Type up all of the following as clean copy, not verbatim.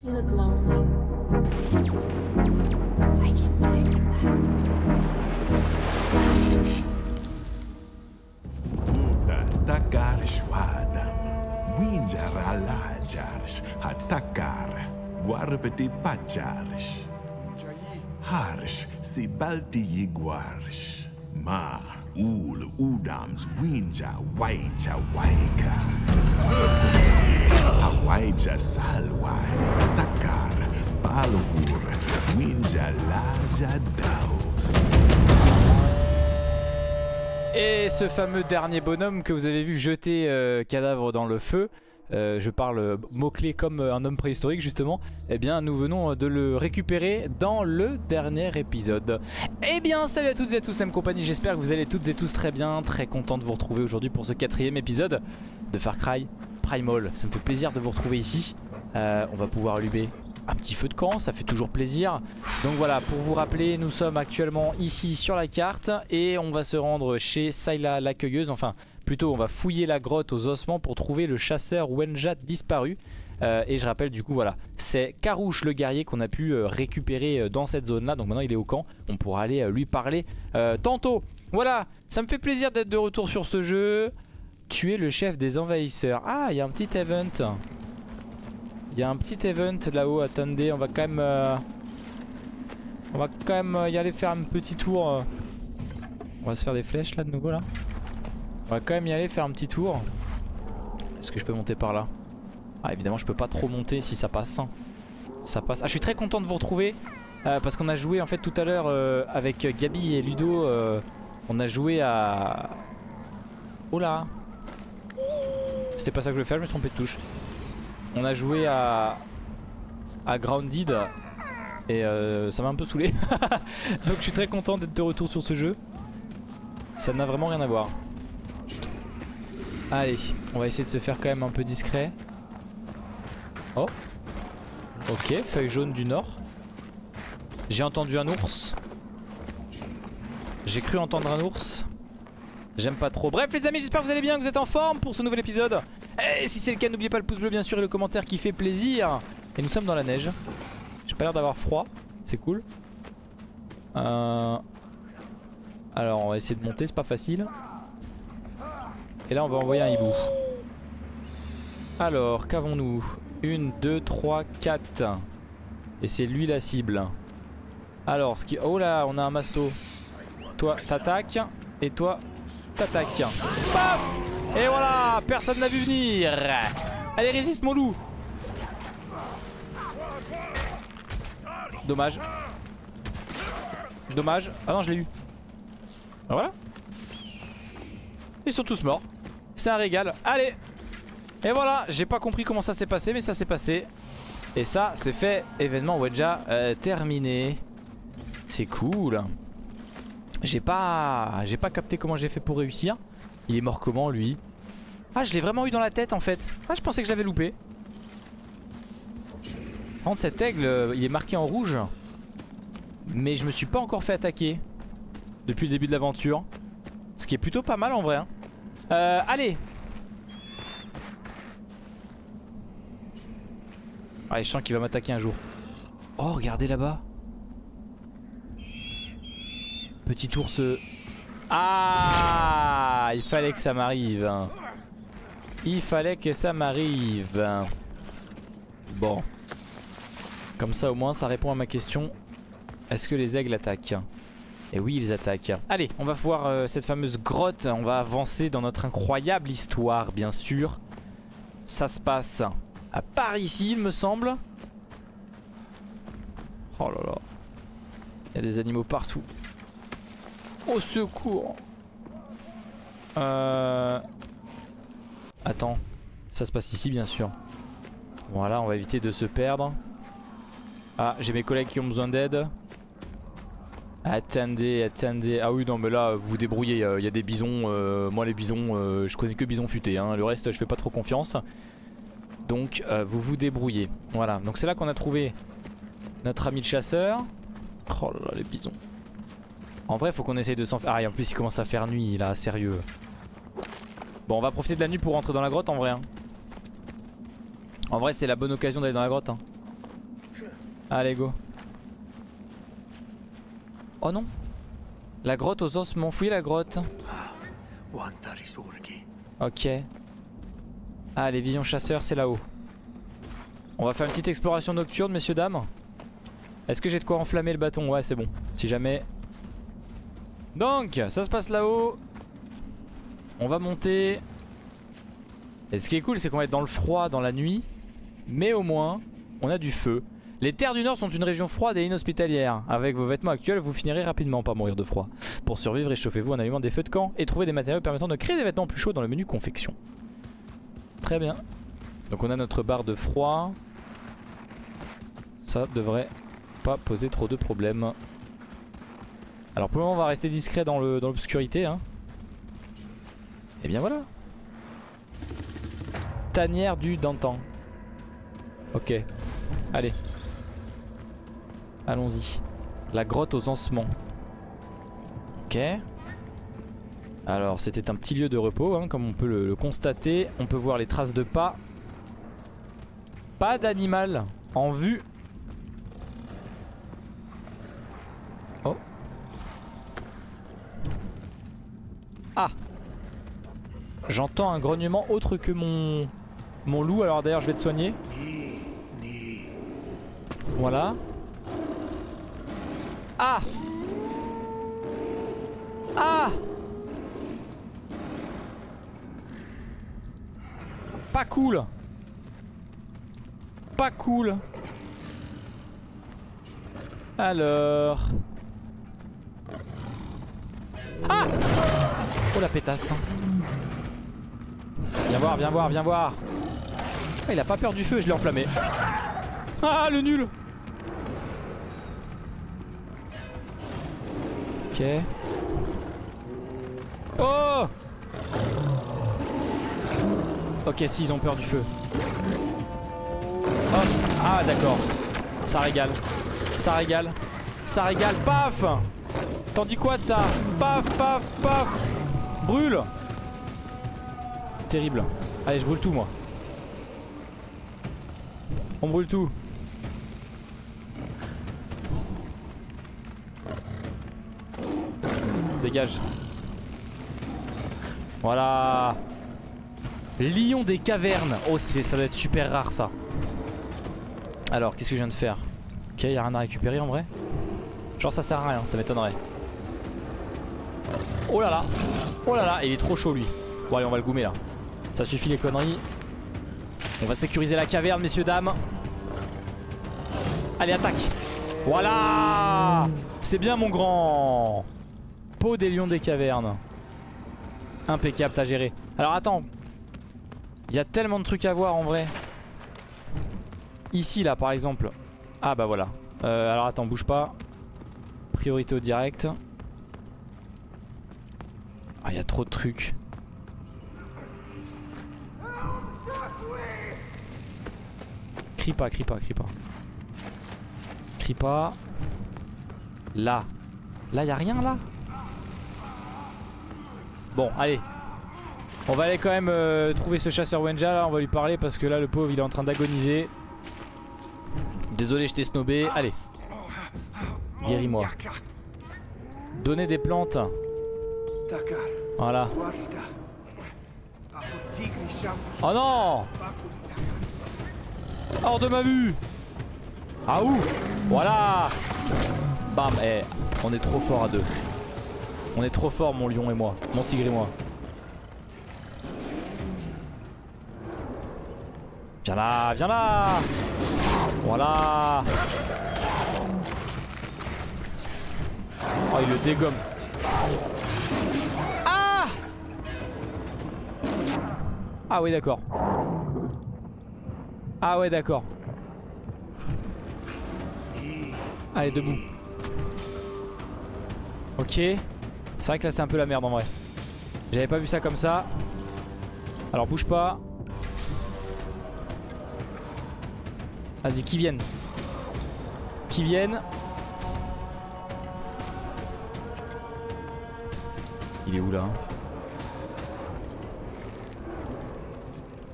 You look lonely. I can fix that. Uda takarish wadam. Winjar alajarish. Hatakar. Warbeti pacharish. Harish sibalti yiguarish. Ma ul udams winja waija waika. Hawaija salwa takar balhur winja laja daos. Et ce fameux dernier bonhomme que vous avez vu jeter cadavre dans le feu, je parle mots-clés comme un homme préhistorique justement, eh bien nous venons de le récupérer dans le dernier épisode. Eh bien salut à toutes et à tous, c'est MColo, j'espère que vous allez toutes et tous très bien, très content de vous retrouver aujourd'hui pour ce 4e épisode de Far Cry Primal. Ça me fait plaisir de vous retrouver ici, on va pouvoir allumer un petit feu de camp, ça fait toujours plaisir. Donc voilà, pour vous rappeler, nous sommes actuellement ici sur la carte et on va se rendre chez Sayla l'accueilleuse, enfin... Plutôt, on va fouiller la grotte aux ossements pour trouver le chasseur Wenja disparu. Et je rappelle du coup, voilà, c'est Karoosh le guerrier qu'on a pu récupérer dans cette zone-là. Donc maintenant, il est au camp. On pourra aller lui parler tantôt. Voilà, ça me fait plaisir d'être de retour sur ce jeu. Tuer le chef des envahisseurs. Ah, il y a un petit event. Il y a un petit event là-haut. Attendez, on va quand même... y aller faire un petit tour. On va se faire des flèches là de nouveau, là. On va quand même y aller faire un petit tour. Est-ce que je peux monter par là? Ah évidemment je peux pas trop monter si ça passe. Ça passe. Ah je suis très content de vous retrouver parce qu'on a joué en fait tout à l'heure avec Gabi et Ludo. On a joué à... Oh là! C'était pas ça que je voulais faire, je me suis trompé de touche. On a joué à Grounded et ça m'a un peu saoulé. Donc je suis très content d'être de retour sur ce jeu. Ça n'a vraiment rien à voir. Allez, on va essayer de se faire quand même un peu discret. Oh. Ok, feuille jaune du nord. J'ai entendu un ours. J'ai cru entendre un ours. J'aime pas trop. Bref les amis, j'espère que vous allez bien, que vous êtes en forme pour ce nouvel épisode. Et si c'est le cas, n'oubliez pas le pouce bleu bien sûr et le commentaire qui fait plaisir. Et nous sommes dans la neige. J'ai pas l'air d'avoir froid, c'est cool. Alors on va essayer de monter, c'est pas facile. Et là on va envoyer un hibou. Alors qu'avons-nous? 1, 2, 3, 4. Et c'est lui la cible. Alors ce qui... Oh là on a un masto. Toi t'attaques. Et toi t'attaques. Paf. Et voilà. Personne n'a vu venir. Allez résiste mon loup. Dommage. Dommage. Ah non je l'ai eu. Ah voilà. Ils sont tous morts. C'est un régal. Allez. Et voilà, j'ai pas compris comment ça s'est passé, mais ça s'est passé. Et ça, c'est fait. Événement Wenja terminé. C'est cool. J'ai pas capté comment j'ai fait pour réussir. Il est mort comment lui? Ah, je l'ai vraiment eu dans la tête en fait. Ah, je pensais que je l'avais loupé. Par contre, cet aigle, il est marqué en rouge. Mais je me suis pas encore fait attaquer depuis le début de l'aventure. Ce qui est plutôt pas mal en vrai. Allez. Ah, je sens qu'il va m'attaquer un jour. Oh, regardez là-bas. Petit ours. Ah, il fallait que ça m'arrive. Il fallait que ça m'arrive. Bon. Comme ça, au moins, ça répond à ma question. Est-ce que les aigles attaquent? Et oui ils attaquent. Allez on va voir cette fameuse grotte. On va avancer dans notre incroyable histoire bien sûr. Ça se passe à part ici il me semble. Oh là là. Il y a des animaux partout. Au secours. Attends. Ça se passe ici bien sûr. Voilà on va éviter de se perdre. Ah j'ai mes collègues qui ont besoin d'aide. Attendez, attendez. Ah oui, non, mais là, vous vous débrouillez. Il y a des bisons. Moi, les bisons, je connais que bisons futés. Hein. Le reste, je fais pas trop confiance. Donc, vous vous débrouillez. Voilà. Donc, c'est là qu'on a trouvé notre ami le chasseur. Oh là là, les bisons. En vrai, faut qu'on essaye de s'en faire. Ah, et en plus, il commence à faire nuit, là, sérieux. Bon, on va profiter de la nuit pour rentrer dans la grotte, en vrai. Hein. En vrai, c'est la bonne occasion d'aller dans la grotte. Hein. Allez, go. Oh non. La grotte aux os, m'ont fouillé la grotte. Ok. Ah, les visions chasseurs, c'est là-haut. On va faire une petite exploration nocturne, messieurs, dames. Est-ce que j'ai de quoi enflammer le bâton? Ouais, c'est bon. Si jamais... Donc, ça se passe là-haut. On va monter. Et ce qui est cool, c'est qu'on va être dans le froid, dans la nuit. Mais au moins, on a du feu. Les terres du Nord sont une région froide et inhospitalière. Avec vos vêtements actuels, vous finirez rapidement par mourir de froid. Pour survivre, réchauffez-vous en allumant des feux de camp et trouvez des matériaux permettant de créer des vêtements plus chauds dans le menu confection. Très bien. Donc on a notre barre de froid. Ça devrait pas poser trop de problèmes. Alors pour le moment, on va rester discret dans l'obscurité, hein. Et bien voilà. Tanière du Dantan. Ok. Allez. Allons-y. La grotte aux ensements. Ok. Alors c'était un petit lieu de repos, hein, comme on peut le constater. On peut voir les traces de pas. Pas d'animal en vue. Oh. Ah. J'entends un grognement autre que mon loup. Alors d'ailleurs je vais te soigner. Voilà. Ah! Ah! Pas cool! Pas cool! Alors... Ah! Oh la pétasse! Viens voir, viens voir, viens voir! Ah, il a pas peur du feu, je l'ai enflammé. Ah, le nul! Okay. Oh! Ok, si ils ont peur du feu. Hop. Ah d'accord. Ça régale. Ça régale. Ça régale. Paf! T'en dis quoi de ça? Paf, paf, paf! Brûle! Terrible. Allez, je brûle tout moi. On brûle tout. Dégage. Voilà. Lion des cavernes. Oh ça doit être super rare ça. Alors qu'est-ce que je viens de faire? Ok, y'a rien à récupérer en vrai. Genre ça sert à rien, ça m'étonnerait. Oh là là. Oh là là, il est trop chaud lui. Bon allez on va le goumer là. Ça suffit les conneries. On va sécuriser la caverne messieurs dames. Allez attaque. Voilà. C'est bien mon grand. Peau des lions des cavernes. Impeccable, t'as géré. Alors attends. Il y a tellement de trucs à voir en vrai. Ici là par exemple. Ah bah voilà. Alors attends, bouge pas. Priorité au direct. Ah il y a trop de trucs. Crie pas, crie pas, crie pas. Crie pas. Là. Là il y a rien là. Bon allez, on va aller quand même trouver ce chasseur Wenja là, on va lui parler parce que là le pauvre il est en train d'agoniser. Désolé je t'ai snobé, allez, guéris-moi. Donner des plantes. Voilà. Oh non. Hors de ma vue. Ah ouh. Voilà. Bam, eh, on est trop fort à deux. On est trop fort mon lion et moi, mon tigre et moi. Viens là, viens là. Voilà. Oh il le dégomme. Ah. Ah oui d'accord. Ah ouais d'accord. Allez debout. Ok. C'est vrai que là c'est un peu la merde en vrai. J'avais pas vu ça comme ça. Alors bouge pas. Vas-y qu'ils viennent. Qu'ils viennent. Il est où là?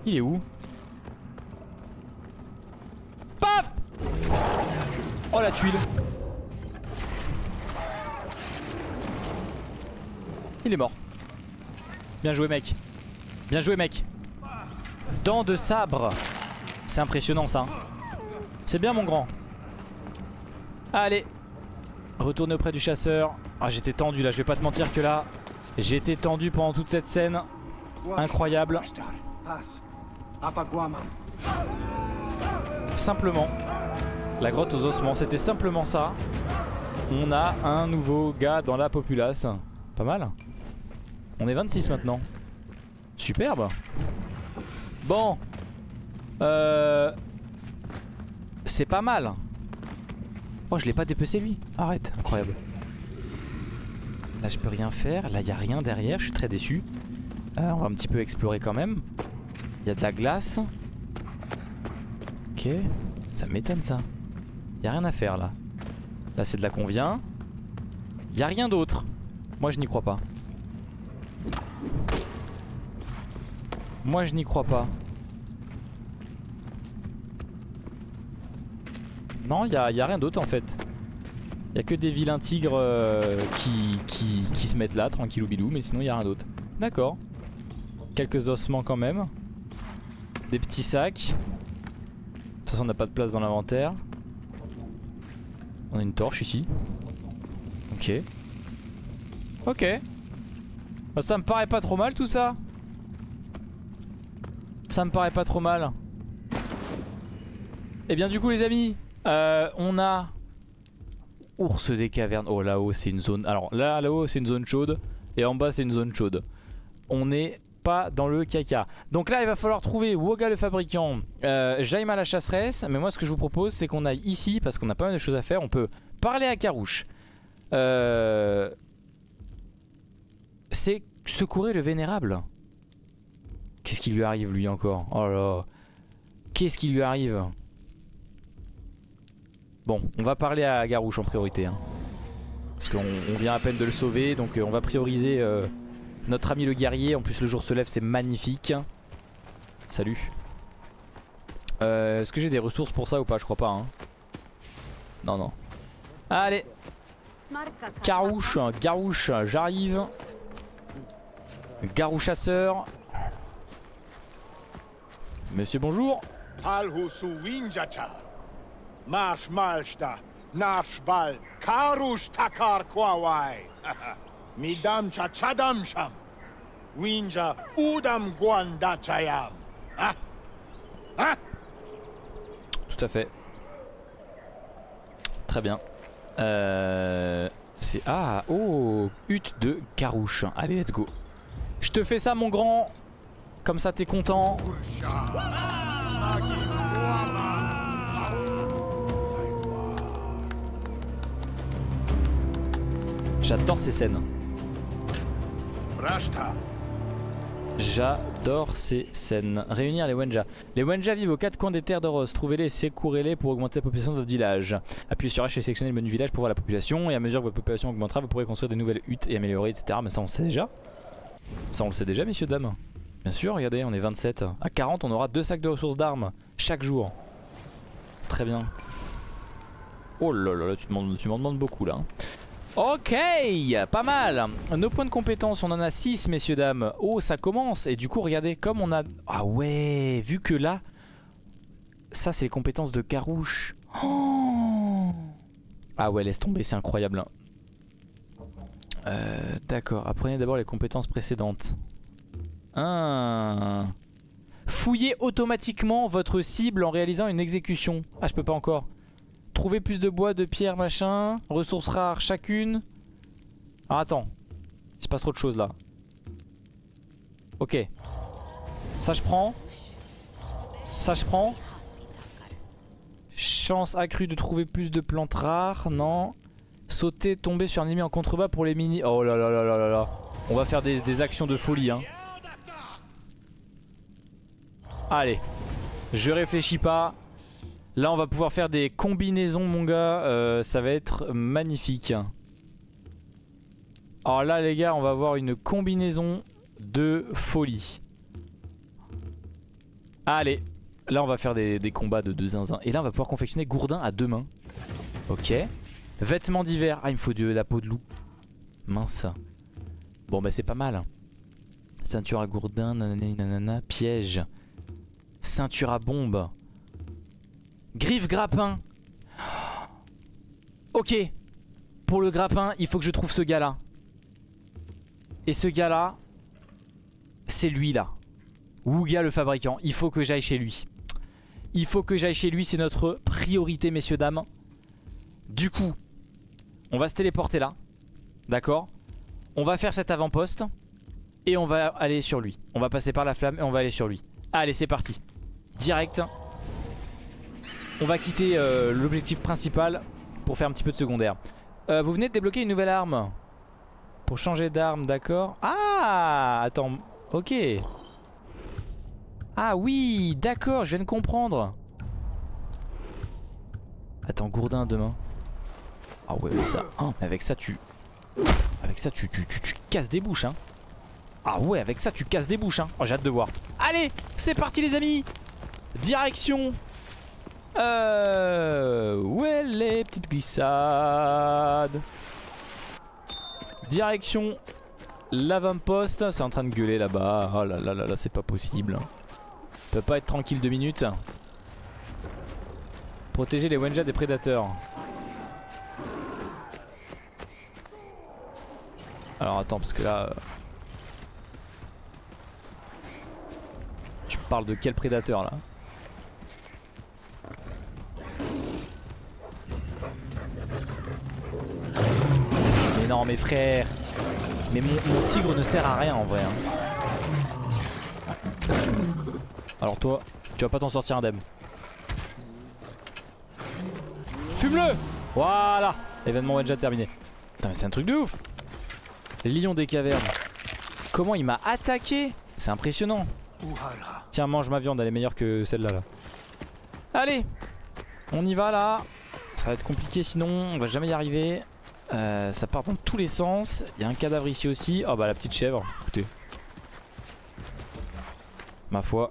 Il est où? Paf. la tuile. Il est mort. Bien joué mec. Bien joué mec. Dent de sabre. C'est impressionnant ça. C'est bien mon grand. Allez. Retourne auprès du chasseur. Ah j'étais tendu là, je vais pas te mentir que là. J'ai été tendu pendant toute cette scène. Incroyable. Simplement. La grotte aux ossements, c'était simplement ça. On a un nouveau gars dans la populace. Pas mal. On est 26 maintenant. Superbe. Bon. C'est pas mal. Oh je l'ai pas dépecé lui. Arrête, incroyable. Là je peux rien faire, là il n'y a rien derrière, je suis très déçu. On va un petit peu explorer quand même. Il y a de la glace. Ok, ça m'étonne ça. Il n'y a rien à faire là. Là c'est de la convient. Il n'y a rien d'autre. Moi je n'y crois pas. Moi je n'y crois pas. Non, il n'y a rien d'autre en fait. Il n'y a que des vilains tigres qui se mettent là, tranquillou bilou, mais sinon il n'y a rien d'autre. D'accord. Quelques ossements quand même. Des petits sacs. De toute façon on n'a pas de place dans l'inventaire. On a une torche ici. Ok. Ok. Bah, ça me paraît pas trop mal tout ça. Ça me paraît pas trop mal. Et bien du coup les amis, on a ours des cavernes. Oh là-haut c'est une zone. Alors là-haut c'est une zone chaude. Et en bas c'est une zone chaude. On n'est pas dans le caca. Donc là il va falloir trouver Wogah le fabricant, Jayma la chasseresse. Mais moi ce que je vous propose c'est qu'on aille ici. Parce qu'on a pas mal de choses à faire. On peut parler à Karoosh, c'est secourir le vénérable. Qu'est-ce qui lui arrive lui encore? Oh là. Qu'est-ce qui lui arrive? Bon, on va parler à Karoosh en priorité hein. Parce qu'on vient à peine de le sauver. Donc on va prioriser notre ami le guerrier. En plus le jour se lève, c'est magnifique. Salut. Est-ce que j'ai des ressources pour ça ou pas? Je crois pas hein. Non non. Allez Karoosh, Karoosh, j'arrive. Karoosh chasseur. Monsieur bonjour. Marsh malsta, Nashbal, Karoosh takar kwawai. Midam cha chadam sham. Wenja Udam guanda chayam. Ah. Ah. Tout à fait. Très bien. C'est ah oh hutte de Karoosh. Allez, let's go. Je te fais ça mon grand. Comme ça t'es content. J'adore ces scènes. J'adore ces scènes. Réunir les Wenja. Les Wenja vivent aux quatre coins des terres d'Oros. Trouvez-les et secourez-les pour augmenter la population de votre village. Appuyez sur H et sélectionnez le menu village pour voir la population. Et à mesure que votre population augmentera, vous pourrez construire des nouvelles huttes et améliorer, etc. Mais ça on le sait déjà. Ça on le sait déjà, messieurs, dames. Bien sûr, regardez, on est 27. À 40, on aura 2 sacs de ressources d'armes chaque jour. Très bien. Oh là là, tu m'en demandes beaucoup là. Ok, pas mal. Nos points de compétence, on en a 6 messieurs dames. Oh ça commence et du coup regardez comme on a... Ah ouais, vu que là, ça c'est les compétences de Karoosh. Oh ah ouais laisse tomber, c'est incroyable. D'accord, apprenez d'abord les compétences précédentes. Ah. Fouillez automatiquement votre cible en réalisant une exécution. Ah je peux pas encore. Trouver plus de bois, de pierres, machin. Ressources rares chacune. Alors attends. Il se passe trop de choses là. Ok. Ça je prends. Ça je prends. Chance accrue de trouver plus de plantes rares. Non. Sauter, tomber sur un ennemi en contrebas pour les mini. Oh là là là là là là. On va faire des actions de folie hein. Allez. Je réfléchis pas. Là on va pouvoir faire des combinaisons mon gars, ça va être magnifique. Alors là les gars on va avoir une combinaison de folie. Allez, là on va faire des combats de zinzin. Et là on va pouvoir confectionner gourdin à 2 mains. Ok. Vêtements d'hiver. Ah, il me faut de la peau de loup. Mince. Bon, bah c'est pas mal. Ceinture à gourdin, nanana, nanana. Piège. Ceinture à bombe. Griffe grappin. Ok. Pour le grappin, il faut que je trouve ce gars-là. Et ce gars-là, c'est lui là. Wogah le fabricant. Il faut que j'aille chez lui. Il faut que j'aille chez lui, c'est notre priorité, messieurs, dames. Du coup, on va se téléporter là. D'accord. On va faire cet avant-poste. Et on va aller sur lui. On va passer par la flamme et on va aller sur lui. Allez, c'est parti. Direct. On va quitter l'objectif principal pour faire un petit peu de secondaire. Vous venez de débloquer une nouvelle arme. Pour changer d'arme, d'accord. Ah, attends. Ok. Ah oui, d'accord, je viens de comprendre. Attends, gourdin demain. Ah ouais, ça, hein, avec ça tu... Avec ça tu casses des bouches, hein. Ah ouais, avec ça tu casses des bouches, hein. Oh, j'ai hâte de voir. Allez, c'est parti les amis. Direction. Où est les petites glissades? Direction l'avant-poste. C'est en train de gueuler là-bas. Oh là là là là, c'est pas possible. Peut pas être tranquille 2 minutes. Protéger les Wenja des prédateurs. Alors attends, parce que là tu parles de quel prédateur là? Mais non mes frères. Mais mon tigre ne sert à rien en vrai hein. Alors toi, tu vas pas t'en sortir indemne. Fume-le. Voilà. L'événement est déjà terminé. Putain mais c'est un truc de ouf. Lion des cavernes. Comment il m'a attaqué. C'est impressionnant. Tiens, mange ma viande, elle est meilleure que celle-là là. Allez. On y va là. Ça va être compliqué sinon, on va jamais y arriver. Ça part dans tous les sens. Il y a un cadavre ici aussi. Oh bah la petite chèvre. Écoutez. Ma foi.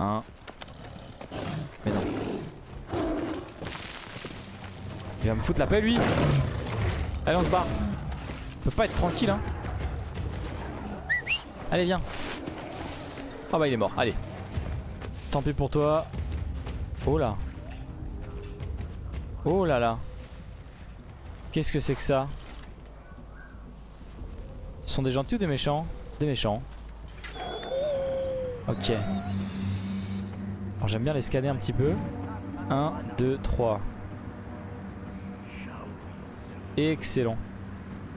Hein. Mais non. Il va me foutre la paix lui. Allez on se barre. On peut pas être tranquille hein. Allez viens. Oh bah il est mort. Allez. Tant pis pour toi. Oh là. Oh là là. Qu'est-ce que c'est que ça? Ce sont des gentils ou des méchants? Des méchants. Ok. Alors j'aime bien les scanner un petit peu. 1, 2, 3. Excellent.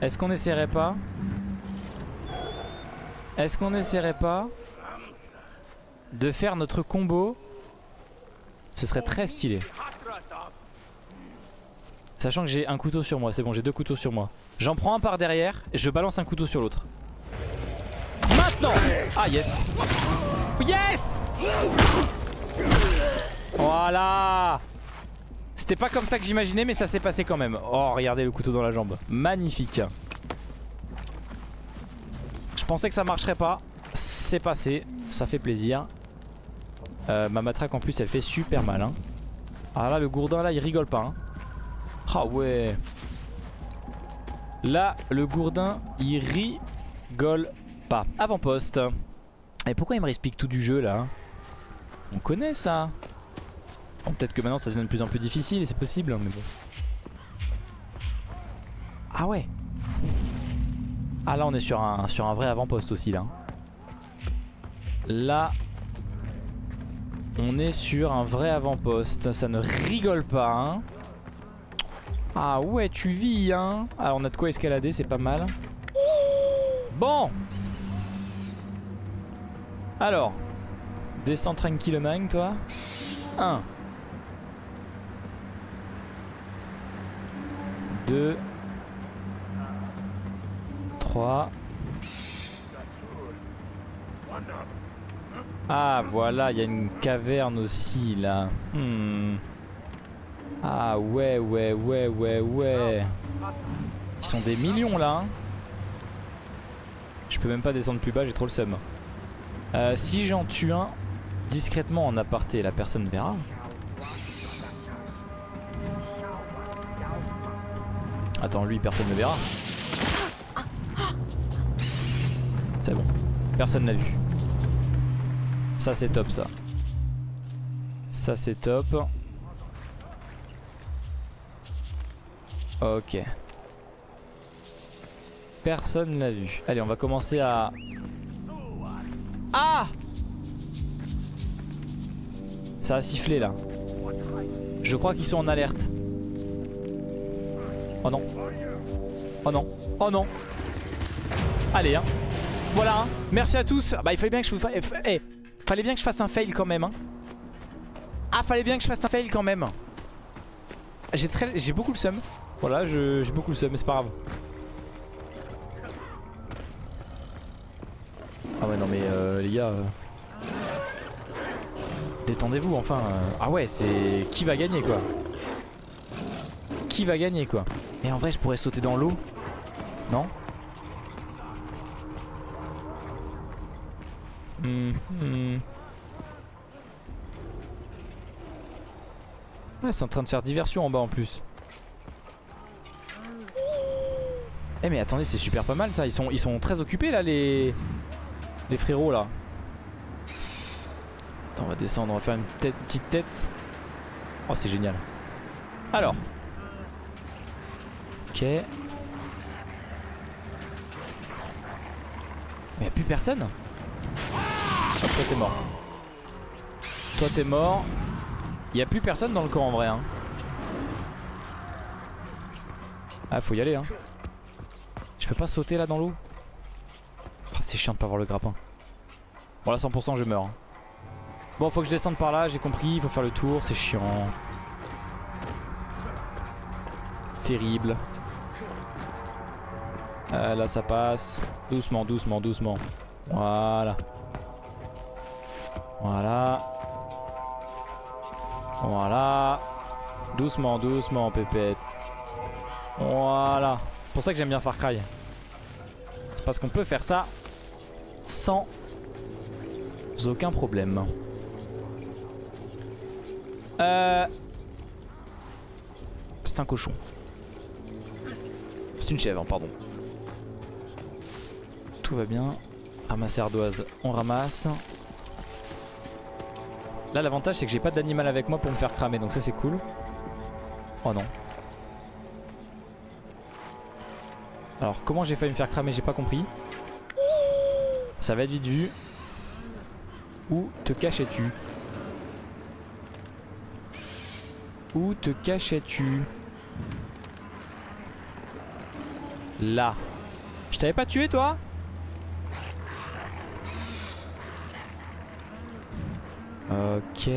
Est-ce qu'on essaierait pas? Est-ce qu'on essaierait pas de faire notre combo? Ce serait très stylé. Sachant que j'ai un couteau sur moi, c'est bon, j'ai 2 couteaux sur moi. J'en prends un par derrière et je balance un couteau sur l'autre. Maintenant. Ah yes. Yes. Voilà. C'était pas comme ça que j'imaginais mais ça s'est passé quand même. Oh regardez le couteau dans la jambe. Magnifique. Je pensais que ça marcherait pas. C'est passé, ça fait plaisir. Ma matraque en plus elle fait super mal hein. Ah là le gourdin là il rigole pas hein. Ah ouais. Là le gourdin il rigole pas. Avant-poste. Et pourquoi il me respecte tout du jeu là? On connaît ça. Bon, peut-être que maintenant ça devient de plus en plus difficile. Et c'est possible hein, mais bon. Ah ouais. Ah là on est sur un vrai avant-poste aussi là. Là on est sur un vrai avant-poste. Ça ne rigole pas hein. Ah ouais tu vis hein. Alors on a de quoi escalader, c'est pas mal. Bon. Alors descends tranquillement toi. 1 2 3. Ah voilà il y a une caverne aussi là. Ah ouais ouais ouais ouais ouais. Ils sont des millions là hein. Je peux même pas descendre plus bas, j'ai trop le seum. Si j'en tue un discrètement en aparté, la personne verra. Attends, lui personne ne verra. C'est bon, personne n'a vu. Ça c'est top ça. Ça c'est top. Ok. Personne l'a vu. Allez, on va commencer à... Ah! Ça a sifflé là. Je crois qu'ils sont en alerte. Oh non. Oh non. Oh non. Allez hein. Voilà hein. Merci à tous. Bah il fallait bien que je vous fasse... Eh, fallait bien que je fasse un fail quand même hein. Ah fallait bien que je fasse un fail quand même. J'ai beaucoup le seum. Voilà, j'ai beaucoup le seum, mais c'est pas grave. Ah ouais non mais les gars... Détendez-vous enfin. Ah ouais c'est... Qui va gagner quoi? Qui va gagner quoi? Et en vrai je pourrais sauter dans l'eau. Non Ouais c'est en train de faire diversion en bas en plus. Eh mais attendez c'est super pas mal ça. Ils sont très occupés là les frérots là. Attends, on va descendre, on va faire une petite tête. Oh c'est génial. Alors. Ok. Mais y'a plus personne. Oh, toi t'es mort. Toi t'es mort. Y'a plus personne dans le camp en vrai hein. Ah faut y aller hein. Je peux pas sauter là dans l'eau. Oh, c'est chiant de pas voir le grappin. Bon là 100% je meurs. Bon faut que je descende par là, j'ai compris, il faut faire le tour, c'est chiant. Terrible. Là ça passe. Doucement, doucement, doucement. Voilà. Voilà. Voilà. Doucement, doucement pépette. Voilà. C'est pour ça que j'aime bien Far Cry. C'est parce qu'on peut faire ça sans aucun problème. C'est un cochon. C'est une chèvre, pardon. Tout va bien. Ramasser ardoise, on ramasse. Là l'avantage c'est que j'ai pas d'animal avec moi pour me faire cramer donc ça c'est cool. Oh non. Alors comment j'ai failli me faire cramer j'ai pas compris. Ça va être vite vu. Où te cachais-tu? Où te cachais-tu? Là. Je t'avais pas tué toi? Ok.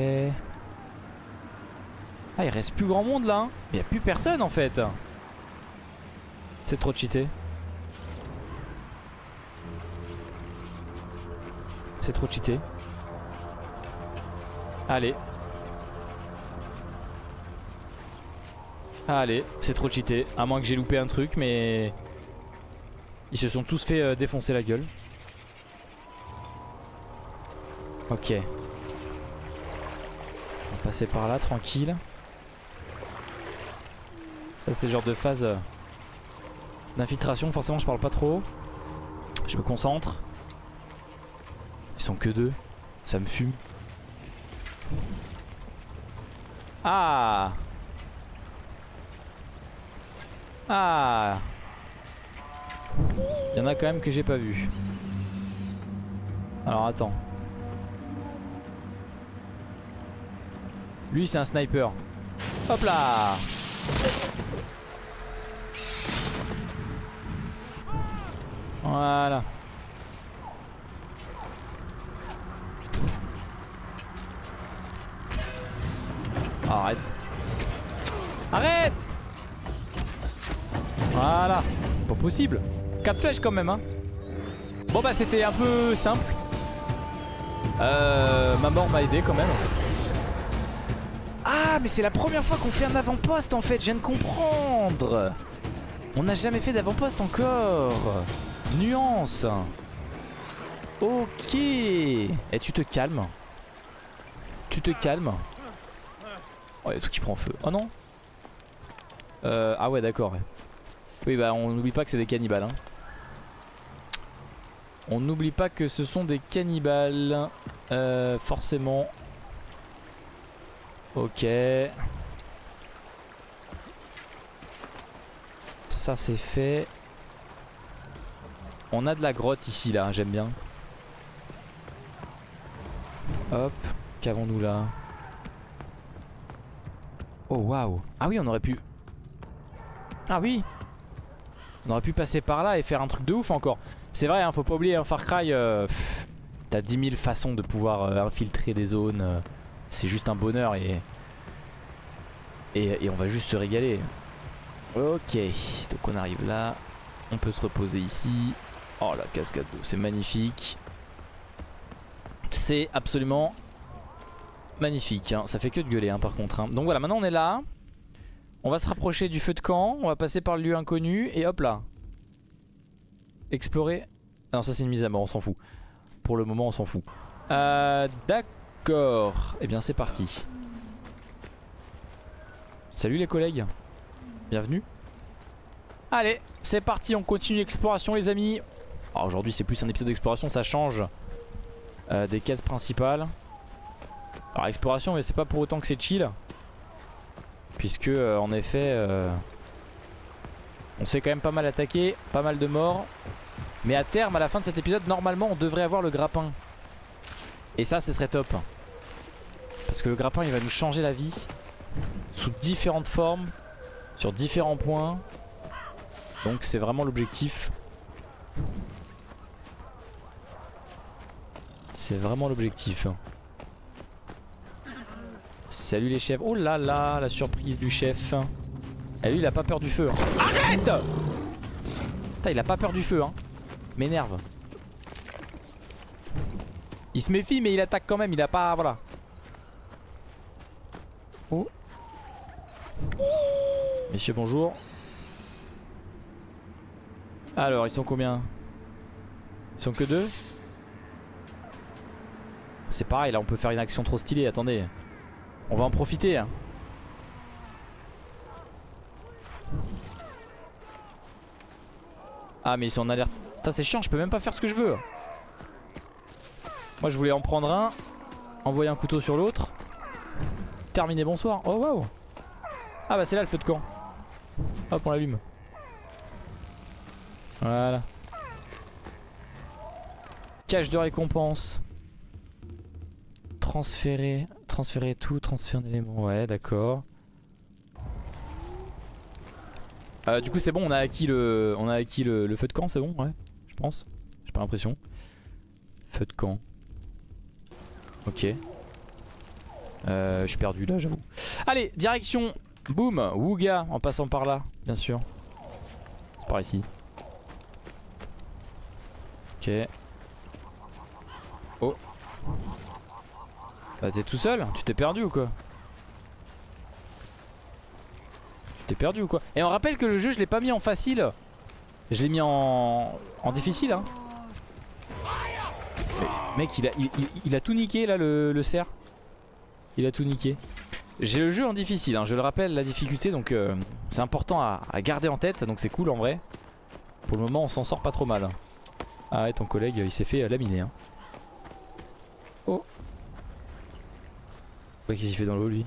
Ah il reste plus grand monde là hein. Il y a plus personne en fait. C'est trop cheaté. C'est trop cheaté. Allez. Allez, c'est trop cheaté. À moins que j'ai loupé un truc, mais... Ils se sont tous fait défoncer la gueule. Ok. On va passer par là, tranquille. Ça c'est le genre de phase d'infiltration. Forcément je parle pas trop. Je me concentre. Ils sont que deux. Ça me fume. Ah! Ah! Il y en a quand même que j'ai pas vu. Alors attends. Lui c'est un sniper. Hop là! Voilà. Arrête. Arrête! Voilà. Pas possible. 4 flèches quand même hein. Bon bah c'était un peu simple. Ma mort m'a aidé quand même. Ah mais c'est la première fois qu'on fait un avant-poste en fait. Je viens de comprendre. On n'a jamais fait d'avant-poste encore. Nuance. Ok. Et tu te calmes. Tu te calmes. Oh y'a tout qui prend feu. Oh non. Ah ouais d'accord. Oui bah on n'oublie pas que c'est des cannibales hein. On n'oublie pas que ce sont des cannibales forcément. Ok. Ça c'est fait. On a de la grotte ici là, j'aime bien. Hop, qu'avons-nous là? Oh waouh. Ah oui on aurait pu... Ah oui, on aurait pu passer par là et faire un truc de ouf encore. C'est vrai hein, faut pas oublier hein, Far Cry t'as 10 000 façons de pouvoir infiltrer des zones. C'est juste un bonheur et on va juste se régaler. Ok, donc on arrive là. On peut se reposer ici. Oh la cascade d'eau, c'est magnifique. C'est absolument magnifique hein. Ça fait que de gueuler hein, par contre hein. Donc voilà, maintenant on est là. On va se rapprocher du feu de camp. On va passer par le lieu inconnu et hop là. Explorer. Ah non, ça c'est une mise à mort, on s'en fout. Pour le moment on s'en fout. D'accord. Eh bien c'est parti. Salut les collègues. Bienvenue. Allez c'est parti, on continue l'exploration les amis. Alors aujourd'hui c'est plus un épisode d'exploration, ça change des quêtes principales. Alors exploration, mais c'est pas pour autant que c'est chill. Puisque en effet on se fait quand même pas mal attaquer, pas mal de morts. Mais à terme, à la fin de cet épisode, normalement on devrait avoir le grappin. Et ça ce serait top. Parce que le grappin il va nous changer la vie sous différentes formes, sur différents points. Donc c'est vraiment l'objectif. C'est vraiment l'objectif. Salut les chefs. Oh là là, la surprise du chef. Et lui il a pas peur du feu hein. Arrête. Putain, il a pas peur du feu hein. M'énerve. Il se méfie mais il attaque quand même. Il a pas... voilà. Oh. Messieurs bonjour. Alors ils sont combien? Ils sont que deux. C'est pareil là, on peut faire une action trop stylée. Attendez, on va en profiter hein. Ah mais ils sont en alerte. Putain c'est chiant, je peux même pas faire ce que je veux. Moi je voulais en prendre un, envoyer un couteau sur l'autre. Terminé, bonsoir. Oh waouh. Ah bah c'est là le feu de camp. Hop on l'allume. Voilà. Cache de récompense. Transférer. Transférer tout, transférer d'éléments. Ouais d'accord. Du coup c'est bon, on a acquis le feu de camp, c'est bon ouais, je pense. J'ai pas l'impression. Feu de camp. Ok. Je suis perdu là j'avoue. Allez direction, boum, Wogah, en passant par là bien sûr. C'est par ici. Ok. Oh. Bah t'es tout seul, tu t'es perdu ou quoi? Perdu ou quoi? Et on rappelle que le jeu je l'ai pas mis en facile, je l'ai mis en difficile hein. Mais, mec il a tout niqué là le cerf. Il a tout niqué. J'ai le jeu en difficile hein, je le rappelle la difficulté. Donc c'est important à garder en tête. Donc c'est cool en vrai. Pour le moment on s'en sort pas trop mal. Ah ouais ton collègue il s'est fait laminer hein. Oh. Qu'est-ce qu'il fait dans l'eau lui?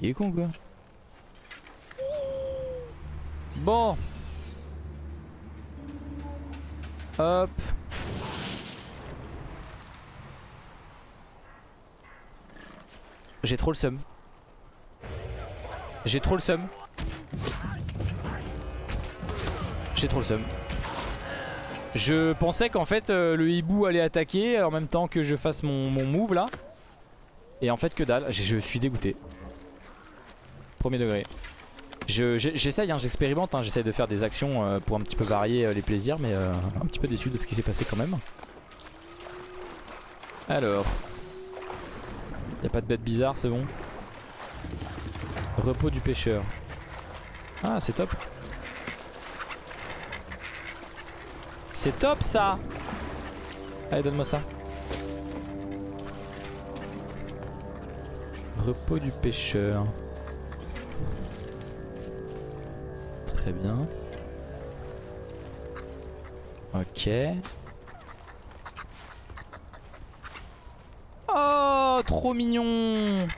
Il est con quoi. Bon. Hop. J'ai trop le seum. J'ai trop le seum. J'ai trop le seum. Je pensais qu'en fait le hibou allait attaquer en même temps que je fasse mon move là. Et en fait que dalle, je suis dégoûté. Premier degré. J'essaye, hein, j'expérimente, hein, j'essaye de faire des actions pour un petit peu varier les plaisirs, mais un petit peu déçu de ce qui s'est passé quand même. Alors, y'a pas de bête bizarre, c'est bon. Repos du pêcheur. Ah, c'est top. C'est top ça. Allez, donne-moi ça. Repos du pêcheur. Très bien. Ok. Oh, trop mignon.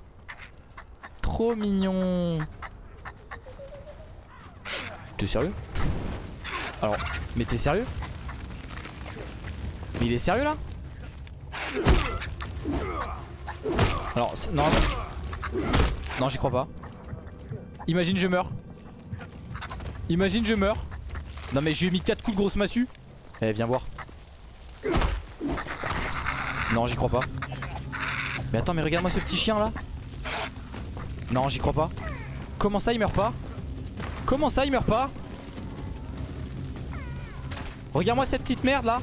Trop mignon. T'es sérieux? Alors, mais t'es sérieux? Mais il est sérieux là? Alors, non, non, j'y crois pas. Imagine je meurs. Imagine je meurs. Non mais je lui ai mis 4 coups de grosse massue. Eh viens voir. Non j'y crois pas. Mais attends mais regarde moi ce petit chien là. Non j'y crois pas. Comment ça il meurt pas? Comment ça il meurt pas? Regarde moi cette petite merde là.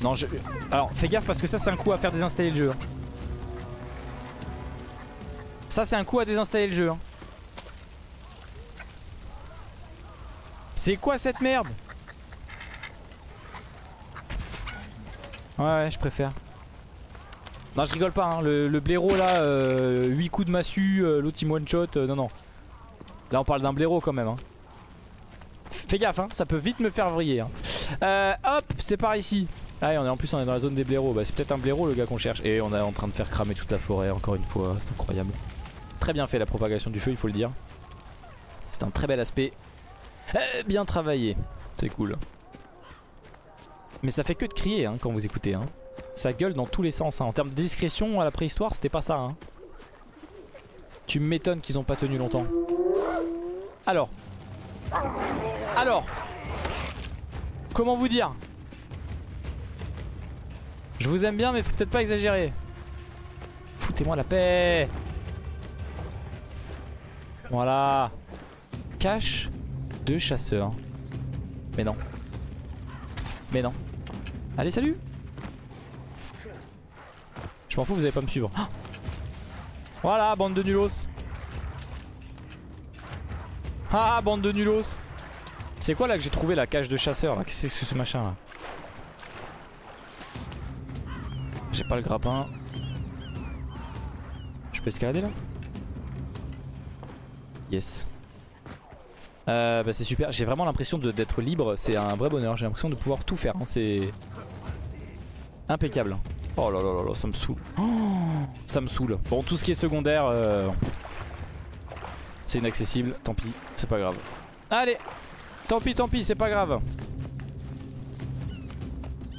Non je... Alors fais gaffe parce que ça c'est un coup à faire désinstaller le jeu. Ça c'est un coup à désinstaller le jeu. C'est quoi cette merde? Ouais je préfère. Non je rigole pas hein. Le blaireau là 8 coups de massue, l'autre team one shot, non non. Là on parle d'un blaireau quand même hein. Fais gaffe hein, ça peut vite me faire vriller hein. Hop c'est par ici. Ah et on est en plus on est dans la zone des blaireaux. Bah c'est peut-être un blaireau le gars qu'on cherche. Et on est en train de faire cramer toute la forêt encore une fois. C'est incroyable. Très bien fait la propagation du feu il faut le dire. C'est un très bel aspect. Bien travaillé, c'est cool. Mais ça fait que de crier hein, quand vous écoutez hein. Ça gueule dans tous les sens hein. En termes de discrétion à la préhistoire c'était pas ça hein. Tu m'étonnes qu'ils ont pas tenu longtemps. Alors. Alors. Comment vous dire? Je vous aime bien mais faut peut-être pas exagérer. Foutez-moi la paix. Voilà. Cache. Deux chasseurs. Mais non. Mais non. Allez salut. Je m'en fous vous allez pas me suivre. Ah voilà bande de nulos. Ah bande de nulos. C'est quoi là que j'ai trouvé la cage de chasseurs là? Qu'est-ce que c'est ce machin là? J'ai pas le grappin. Je peux escalader là? Yes. Bah c'est super, j'ai vraiment l'impression d'être libre, c'est un vrai bonheur, j'ai l'impression de pouvoir tout faire, hein. C'est impeccable. Oh là là là, ça me saoule. Oh, ça me saoule. Bon tout ce qui est secondaire, c'est inaccessible, tant pis, c'est pas grave. Allez, tant pis, c'est pas grave.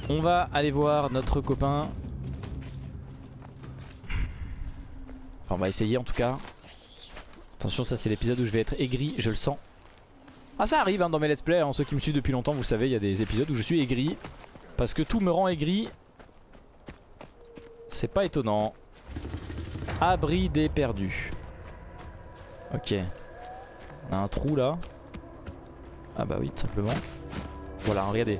On va aller voir notre copain. Enfin, on va essayer en tout cas. Attention ça c'est l'épisode où je vais être aigri, je le sens. Ah ça arrive hein, dans mes let's play, hein. Ceux qui me suivent depuis longtemps vous le savez il y a des épisodes où je suis aigri. Parce que tout me rend aigri. C'est pas étonnant. Abri des perdus. Ok. On a un trou là. Ah bah oui tout simplement. Voilà regardez.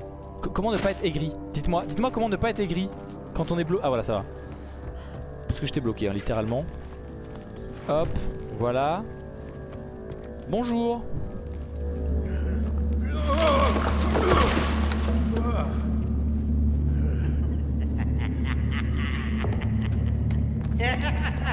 Comment ne pas être aigri? Dites-moi, dites-moi comment ne pas être aigri quand on est bloqué. Ah voilà ça va. Parce que j'étais bloqué hein, littéralement. Hop voilà. Bonjour.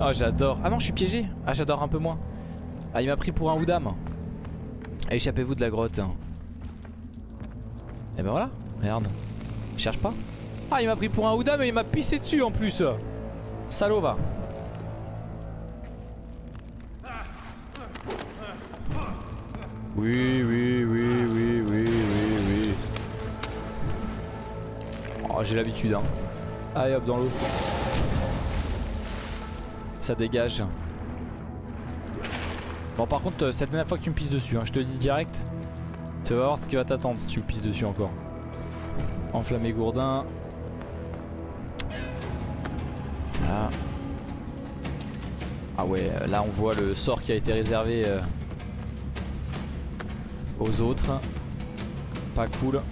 Oh, j'adore. Ah non, je suis piégé. Ah, j'adore un peu moins. Ah, il m'a pris pour un Udam. Échappez-vous de la grotte. Et ben voilà, merde. Cherche pas. Ah il m'a pris pour un Udam mais il m'a pissé dessus en plus. Salaud va. Oui oui oui oui oui oui oui. Oh j'ai l'habitude hein. Allez hop dans l'eau. Ça dégage. Bon par contre c'est la dernière fois que tu me pisses dessus hein. Je te le dis direct. Tu vas voir ce qui va t'attendre si tu me pisses dessus encore. Enflammé gourdin. Voilà. Ah ouais, là on voit le sort qui a été réservé aux autres. Pas cool.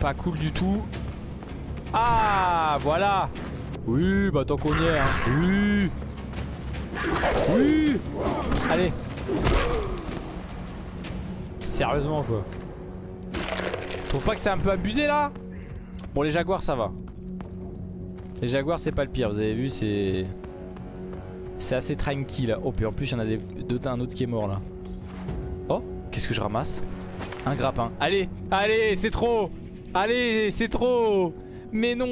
Pas cool du tout. Ah, voilà. Oui, bah tant qu'on y est, hein. Oui. Oui. Allez. Sérieusement, quoi. Tu trouves pas que c'est un peu abusé, là? Bon, les jaguars, ça va. Les jaguars, c'est pas le pire. Vous avez vu, c'est... C'est assez tranquille. Oh, puis en plus, il y en a des... un autre qui est mort, là. Oh, qu'est-ce que je ramasse? Un grappin. Allez, allez, c'est trop. Allez, c'est trop. Mais non,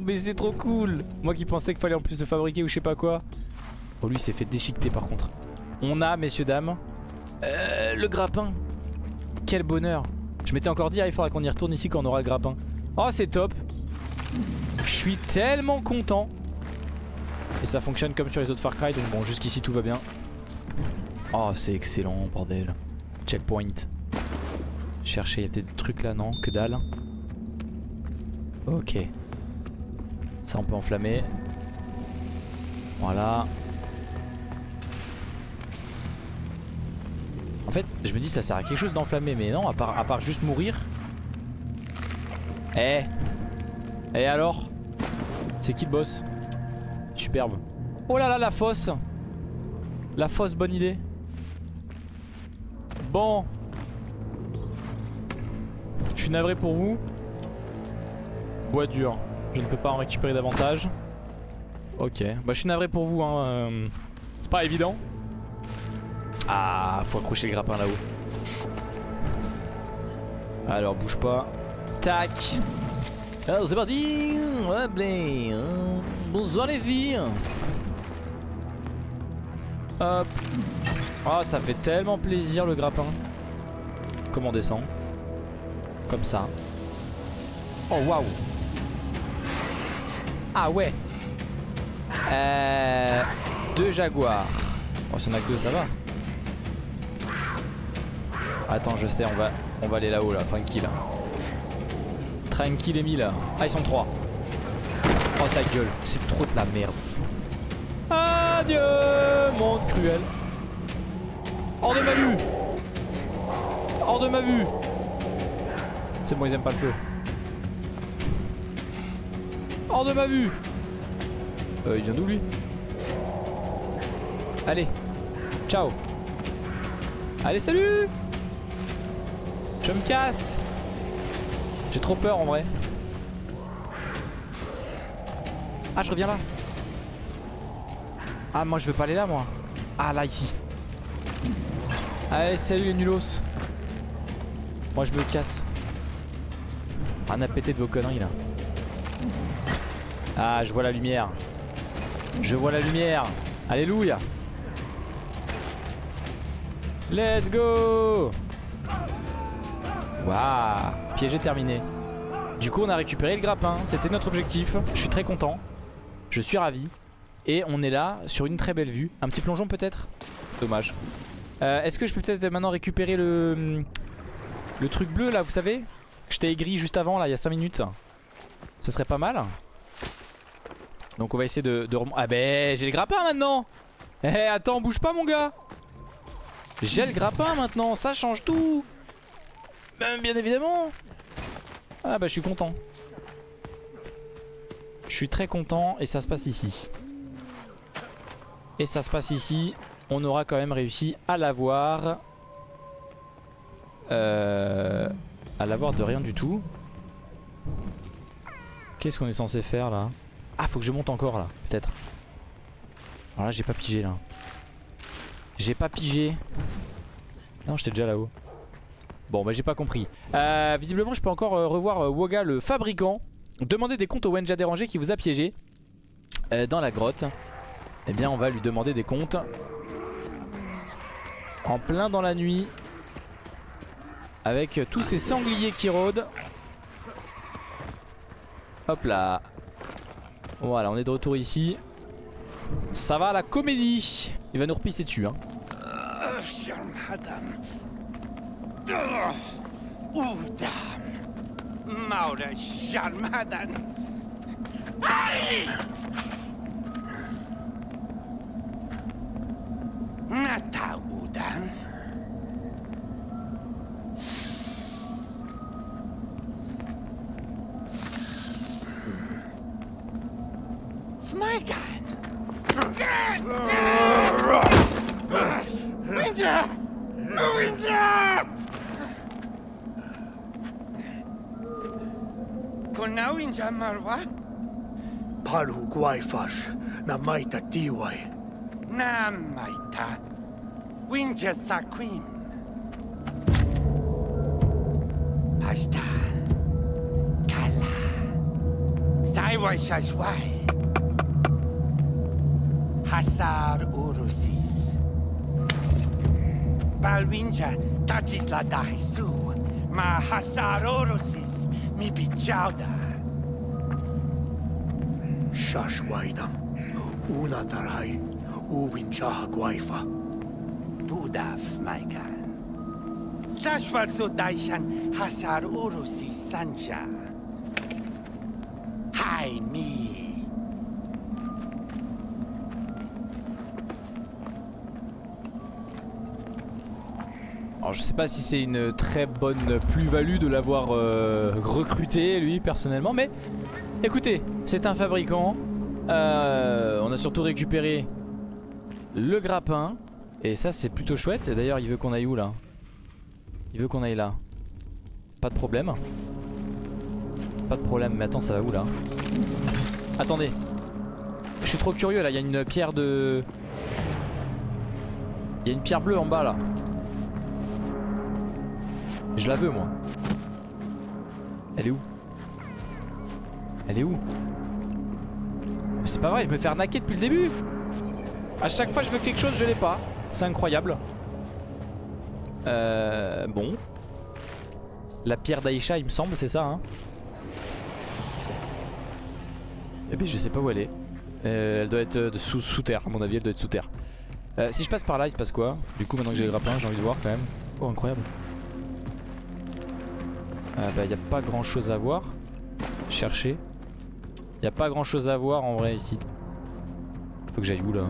mais c'est trop cool. Moi qui pensais qu'il fallait en plus le fabriquer ou je sais pas quoi. Oh, lui, il s'est fait déchiqueter, par contre. On a, messieurs, dames, le grappin. Quel bonheur. Je m'étais encore dit, ah, il faudra qu'on y retourne ici quand on aura le grappin. Oh, c'est top. Je suis tellement content. Et ça fonctionne comme sur les autres Far Cry. Donc bon, jusqu'ici tout va bien. Oh, c'est excellent, bordel. Checkpoint. Chercher, il y a peut-être des trucs là, non? Que dalle. Ok. Ça, on peut enflammer. Voilà. En fait, je me dis, ça sert à quelque chose d'enflammer. Mais non, à part juste mourir. Eh. Et alors? C'est qui le boss? Superbe. Oh là là, la fosse. La fosse, bonne idée. Bon. Je suis navré pour vous. Bois dur. Je ne peux pas en récupérer davantage. Ok. Bah, je suis navré pour vous, hein. C'est pas évident. Ah, faut accrocher le grappin là-haut. Alors, bouge pas. Tac. Alors, c'est parti. Bonsoir les filles. Hop. Oh, ça fait tellement plaisir le grappin. Comment on descend? Comme ça. Oh, waouh. Ah ouais. 2 jaguars. Oh, s'il y en a que 2, ça va. Attends, je sais, on va aller là-haut, là, tranquille. Tranquille, Emile. Ah, ils sont 3. Oh, ta gueule, c'est trop de la merde. Adieu, monde cruel. Hors de ma vue. Hors de ma vue. C'est bon, ils aiment pas le feu. Hors de ma vue. Il vient d'où, lui? Allez. Ciao. Allez, salut. Je me casse. J'ai trop peur en vrai. Ah, je reviens là. Ah, moi je veux pas aller là, moi. Ah, là, ici. Allez, salut les nulos. Moi je me casse. Rien à péter de vos conneries là. Ah, je vois la lumière. Je vois la lumière. Alléluia. Let's go. Waouh, piégé terminé. Du coup, on a récupéré le grappin. C'était notre objectif. Je suis très content. Je suis ravi. Et on est là sur une très belle vue. Un petit plongeon peut-être? Dommage. Est-ce que je peux peut-être maintenant récupérer le truc bleu là, vous savez? Je t'ai aigri juste avant là, il y a 5 minutes. Ce serait pas mal. Donc on va essayer de remonter. Ah ben, j'ai le grappin maintenant. Eh, attends, bouge pas mon gars. J'ai le grappin maintenant, ça change tout. Bien évidemment. Ah bah je suis content. Je suis très content et ça se passe ici. Et ça se passe ici. On aura quand même réussi à l'avoir. À l'avoir de rien du tout. Qu'est-ce qu'on est censé faire là? Ah, faut que je monte encore là, peut-être. Alors là j'ai pas pigé là. J'ai pas pigé. Non, j'étais déjà là-haut. Bon bah j'ai pas compris. Visiblement je peux encore revoir Wogah le fabricant. Demander des comptes au Wenja dérangé qui vous a piégé dans la grotte. Eh bien on va lui demander des comptes. En plein dans la nuit. Avec tous ces sangliers qui rôdent. Hop là. Voilà, on est de retour ici. Ça va la comédie. Il va nous repisser dessus hein. Wenja! Wenja! Kona Wenja marwa? Palu guaifash, na maita tiwai. Na maita. Wenja saquim. Pasta. Kala. Saiwai shashwai. Hasar urusis. Balwinja tachis la daisu. Ma hasar urusis mi bichauda. Shashwaidam. Una tarai. Uwinjaha guaifa. Budaf maigan. Sashwarzo daishan hasar urusis sanja. Hai mi. Alors je sais pas si c'est une très bonne plus-value de l'avoir recruté lui personnellement, mais écoutez, c'est un fabricant, on a surtout récupéré le grappin et ça c'est plutôt chouette. Et d'ailleurs il veut qu'on aille où là? Il veut qu'on aille là, pas de problème, pas de problème. Mais attends, ça va où là? Attendez, je suis trop curieux là, il y a une pierre de... Il y a une pierre bleue en bas là. Je la veux moi. Elle est où? Elle est où? C'est pas vrai, je me fais arnaquer depuis le début. A chaque fois je veux quelque chose, je l'ai pas. C'est incroyable. Bon. La pierre d'Aïcha il me semble, c'est ça hein. Et puis je sais pas où elle est. Elle doit être sous terre, à mon avis elle doit être sous terre. Si je passe par là il se passe quoi? Du coup maintenant que j'ai le grappin j'ai envie de voir quand même. Oh incroyable. Bah y'a pas grand chose à voir. Chercher. Y'a pas grand chose à voir en vrai ici. Faut que j'aille où là?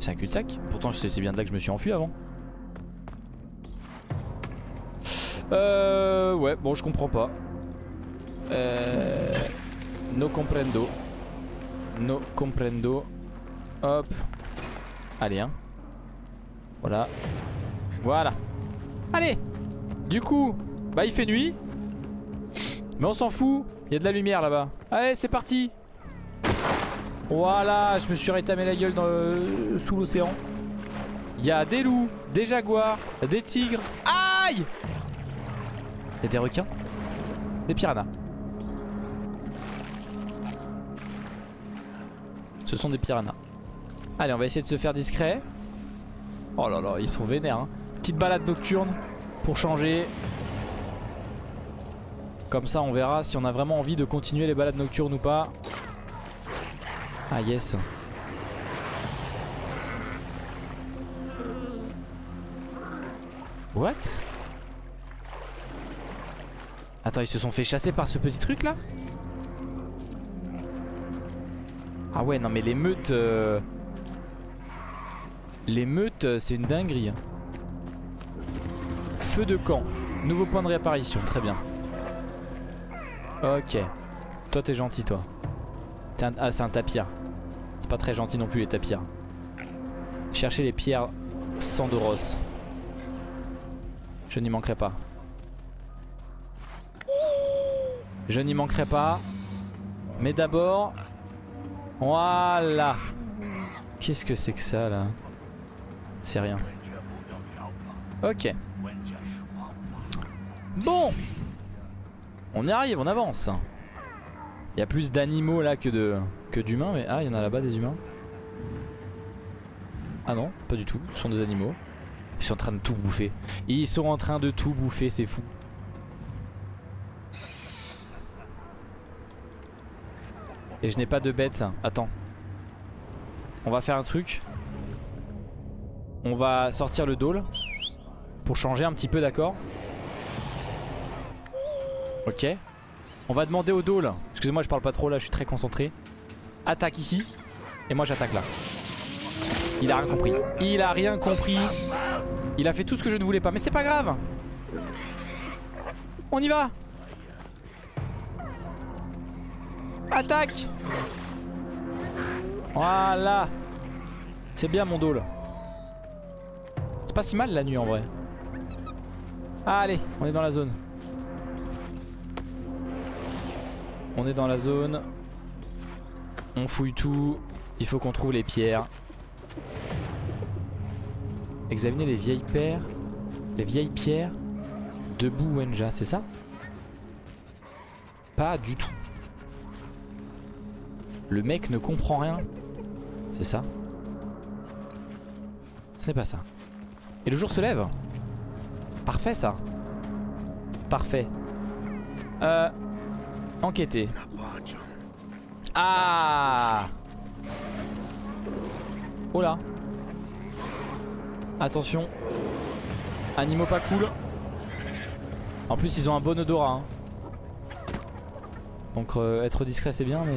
C'est un cul-de-sac. Pourtant c'est bien de là que je me suis enfui avant. Ouais bon je comprends pas. No comprendo. No comprendo. Hop. Allez hein. Voilà. Voilà. Allez. Du coup, bah il fait nuit. Mais on s'en fout, il y a de la lumière là-bas. Allez c'est parti. Voilà, je me suis rétamé la gueule dans sous l'océan. Il y a des loups, des jaguars, des tigres. Aïe. Il y a des requins. Des piranhas. Ce sont des piranhas. Allez on va essayer de se faire discret. Oh là là, ils sont vénères hein. Petite balade nocturne pour changer. Comme ça on verra si on a vraiment envie de continuer les balades nocturnes ou pas. Ah yes. What? Attends, ils se sont fait chasser par ce petit truc là? Ah ouais non mais les meutes c'est une dinguerie. Feu de camp, nouveau point de réapparition, très bien. Ok, toi t'es gentil toi. Ah c'est un tapir. C'est pas très gentil non plus les tapirs. Cherchez les pierres Sandoros. Je n'y manquerai pas. Je n'y manquerai pas. Mais d'abord... Voilà. Qu'est-ce que c'est que ça là? C'est rien. Ok. Bon, on y arrive, on avance. Il y a plus d'animaux là que d'humains, mais ah il y en a là-bas des humains. Ah non, pas du tout, ce sont des animaux. Ils sont en train de tout bouffer. Ils sont en train de tout bouffer, c'est fou. Et je n'ai pas de bêtes. Attends. On va faire un truc. On va sortir le dôle pour changer un petit peu, d'accord? Ok, on va demander au dôle. Excusez-moi, je parle pas trop là, je suis très concentré. Attaque ici, et moi j'attaque là. Il a rien compris. Il a rien compris. Il a fait tout ce que je ne voulais pas, mais c'est pas grave. On y va. Attaque. Voilà. C'est bien mon dôle. pas si mal la nuit en vrai. Allez, on est dans la zone. On est dans la zone. On fouille tout. Il faut qu'on trouve les pierres. Examiner les vieilles pierres. Les vieilles pierres. Debout Wenja, c'est ça? Pas du tout. Le mec ne comprend rien. C'est ça? Ce n'est pas ça. Et le jour se lève. Parfait ça. Parfait. Enquêter. Ah! Oh là. Attention. Animaux pas cool. En plus ils ont un bon odorat hein. Donc être discret c'est bien mais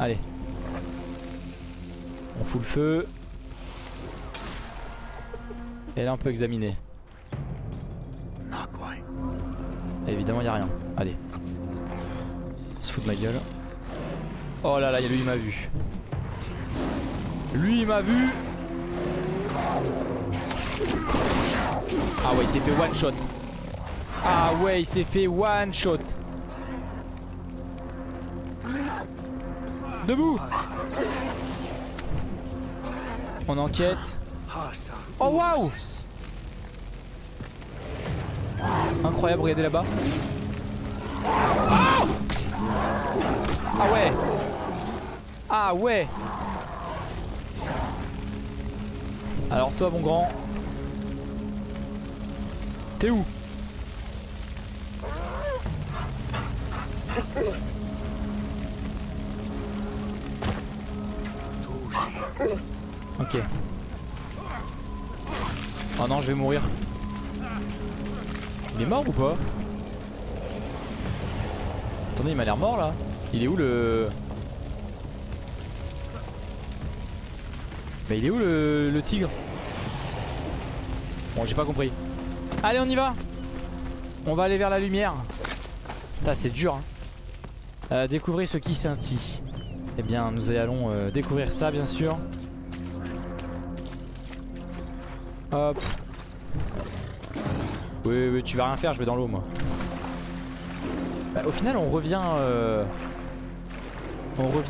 allez. On fout le feu. Et là on peut examiner. Et évidemment y'a rien. Allez. Il se fout de ma gueule. Oh là là, lui il m'a vu. Lui il m'a vu. Ah ouais il s'est fait one shot. Ah ouais il s'est fait one shot. Debout. On enquête. Oh waouh. Incroyable, regardez là-bas. Oh ah ouais. Ah ouais. Alors toi mon grand, t'es où? Ok. Oh non je vais mourir. Il est mort ou pas? Attendez il m'a l'air mort là. Il est où le... Bah il est où le tigre? Bon j'ai pas compris. Allez on y va. On va aller vers la lumière. Putain c'est dur hein. Découvrir ce qui scintille. Eh bien nous allons découvrir ça bien sûr. Hop. Oui oui tu vas rien faire, je vais dans l'eau moi. Bah, au final on revient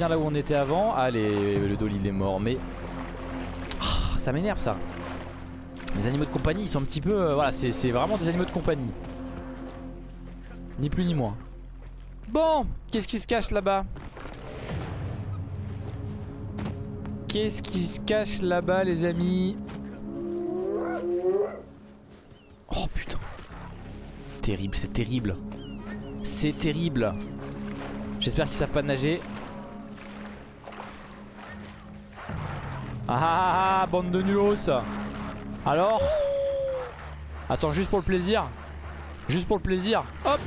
là où on était avant. Allez le dolly il est mort mais oh, ça m'énerve ça. Les animaux de compagnie ils sont un petit peu... voilà c'est vraiment des animaux de compagnie. Ni plus ni moins. Bon, qu'est-ce qui se cache là-bas? Qu'est-ce qui se cache là-bas les amis? Oh putain. Terrible, c'est terrible. C'est terrible. J'espère qu'ils savent pas nager. Ah bande de nulos. Alors, attends juste pour le plaisir. Juste pour le plaisir. Hop.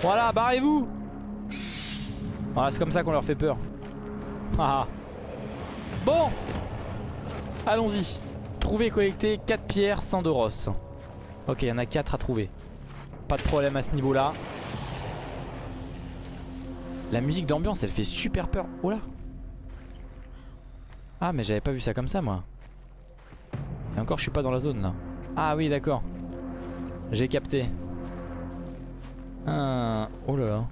Voilà barrez-vous. Voilà c'est comme ça qu'on leur fait peur. Ah. Bon. Allons-y. Trouver et collecter 4 pierres sans doros. Ok il y en a 4 à trouver. Pas de problème à ce niveau là. La musique d'ambiance elle fait super peur. Oh là. Ah mais j'avais pas vu ça comme ça moi. Et encore je suis pas dans la zone là. Ah oui d'accord. J'ai capté. Ah, oh là là.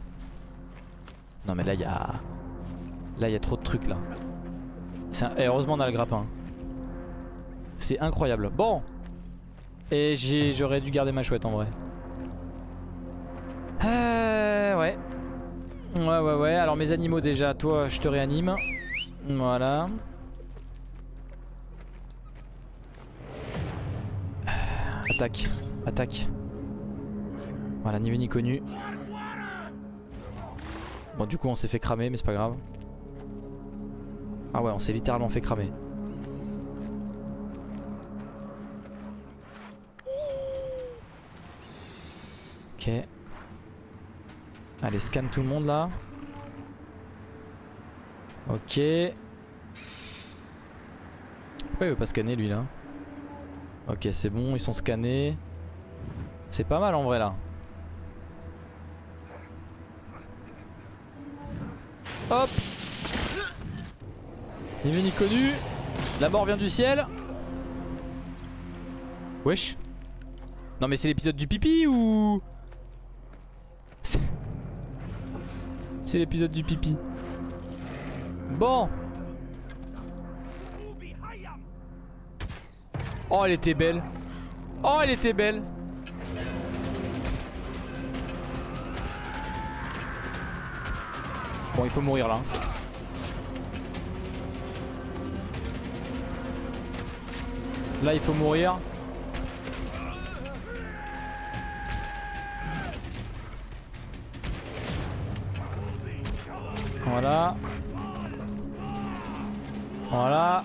Non mais là y'a... Là y'a trop de trucs là. Et heureusement on a le grappin. C'est incroyable. Bon. Et j'aurais dû garder ma chouette en vrai. Ouais. Ouais. Alors mes animaux déjà. Toi je te réanime. Voilà. Attaque. Attaque. Voilà ni vu ni connu. Bon du coup on s'est fait cramer mais c'est pas grave. Ah ouais on s'est littéralement fait cramer. Ok. Allez scanne tout le monde là. Ok. Pourquoi il veut pas scanner lui là? Ok c'est bon ils sont scannés. C'est pas mal en vrai là. Hop. Ni vu ni connu. La mort vient du ciel. Wesh. Non mais c'est l'épisode du pipi ou... C'est l'épisode du pipi. Bon. Oh elle était belle. Oh elle était belle. Bon il faut mourir là. Là il faut mourir. Voilà. Voilà.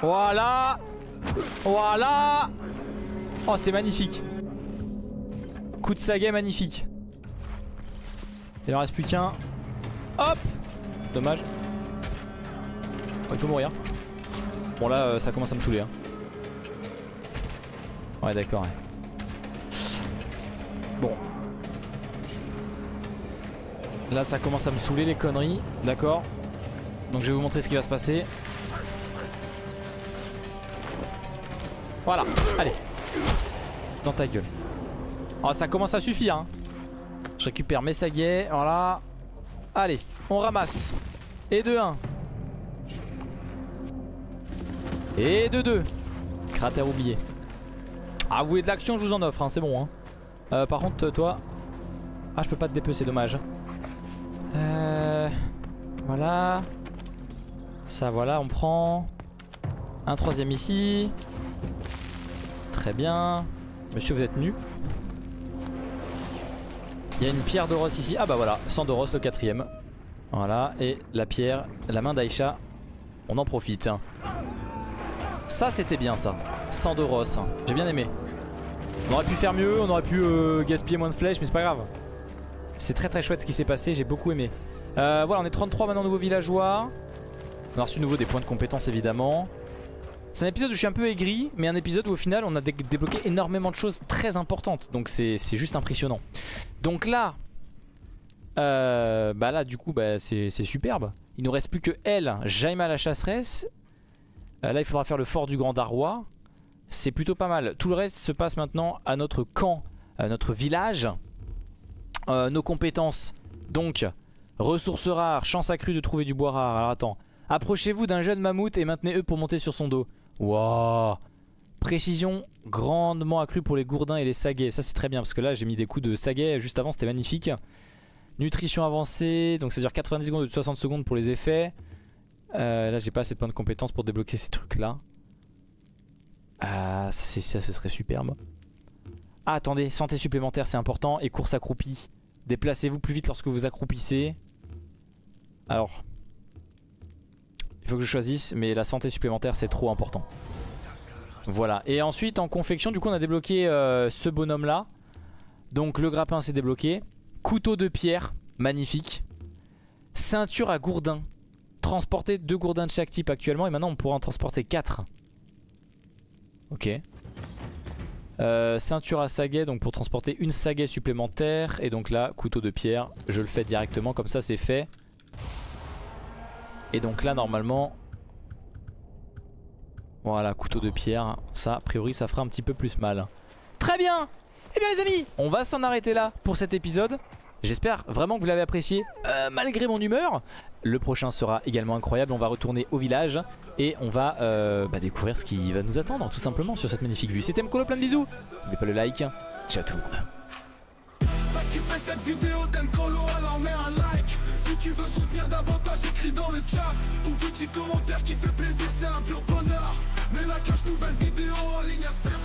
Voilà. Voilà. Oh c'est magnifique. Coup de saga magnifique. Il en reste plus qu'un. Hop. Dommage. Oh, il faut mourir. Bon là ça commence à me saouler hein. Ouais d'accord ouais. Bon. Là ça commence à me saouler les conneries. D'accord. Donc je vais vous montrer ce qui va se passer. Voilà. Allez. Dans ta gueule. Oh ça commence à suffire hein. Je récupère mes saguets. Voilà. Allez on ramasse. Et de 1. Et de 2. Cratère oublié. Ah vous voulez de l'action je vous en offre hein, c'est bon hein. Par contre toi. Ah je peux pas te dépecer, dommage. Voilà. Ça voilà on prend. Un troisième ici. Très bien. Monsieur vous êtes nu. Il y a une pierre d'Oros ici. Ah bah voilà, 100 d'Oros le quatrième. Voilà et la pierre. La main d'Aïcha. On en profite hein. Ça c'était bien ça. 100 d'Oros hein. J'ai bien aimé. On aurait pu faire mieux. On aurait pu gaspiller moins de flèches. Mais c'est pas grave. C'est très très chouette ce qui s'est passé. J'ai beaucoup aimé. Voilà on est 33 maintenant nouveaux villageois. On a reçu de nouveau des points de compétence évidemment. C'est un épisode où je suis un peu aigri, mais un épisode où au final on a débloqué énormément de choses très importantes. Donc c'est juste impressionnant. Donc là bah là du coup bah, c'est superbe. Il nous reste plus que elle, Jayma la chasseresse. Là il faudra faire le fort du Grand Darwa. C'est plutôt pas mal. Tout le reste se passe maintenant à notre camp, à notre village. Nos compétences. Donc ressources rares, chance accrue de trouver du bois rare. Alors attends. Approchez-vous d'un jeune mammouth et maintenez-eux pour monter sur son dos. Wow. Précision grandement accrue pour les gourdins et les saguets. Ça c'est très bien parce que là j'ai mis des coups de saguet juste avant, c'était magnifique. Nutrition avancée, donc ça dure 90 secondes ou 60 secondes pour les effets. Là j'ai pas assez de points de compétences pour débloquer ces trucs là. Ah ça ce serait superbe. Ah attendez, santé supplémentaire c'est important et course accroupie. Déplacez-vous plus vite lorsque vous accroupissez. Alors... il faut que je choisisse mais la santé supplémentaire c'est trop important. Voilà et ensuite en confection du coup on a débloqué ce bonhomme là. Donc le grappin s'est débloqué. Couteau de pierre, magnifique. Ceinture à gourdin. Transporter 2 gourdins de chaque type actuellement et maintenant on pourra en transporter 4. Ok. Ceinture à saguet donc pour transporter une saguet supplémentaire. Et donc là couteau de pierre je le fais directement comme ça c'est fait. Et donc là normalement, voilà couteau de pierre, ça a priori ça fera un petit peu plus mal. Très bien, et bien les amis, on va s'en arrêter là pour cet épisode. J'espère vraiment que vous l'avez apprécié malgré mon humeur. Le prochain sera également incroyable, on va retourner au village. Et on va découvrir ce qui va nous attendre tout simplement sur cette magnifique vue. C'était MColo, plein de bisous, n'oubliez pas le like, ciao tout le monde. Fais cette vidéo d'MColo, alors mets un like. Si tu veux soutenir davantage, écris dans le chat. Ton petit commentaire qui fait plaisir, c'est un pur bonheur. Mets la cloche, nouvelle vidéo en ligne à 16h.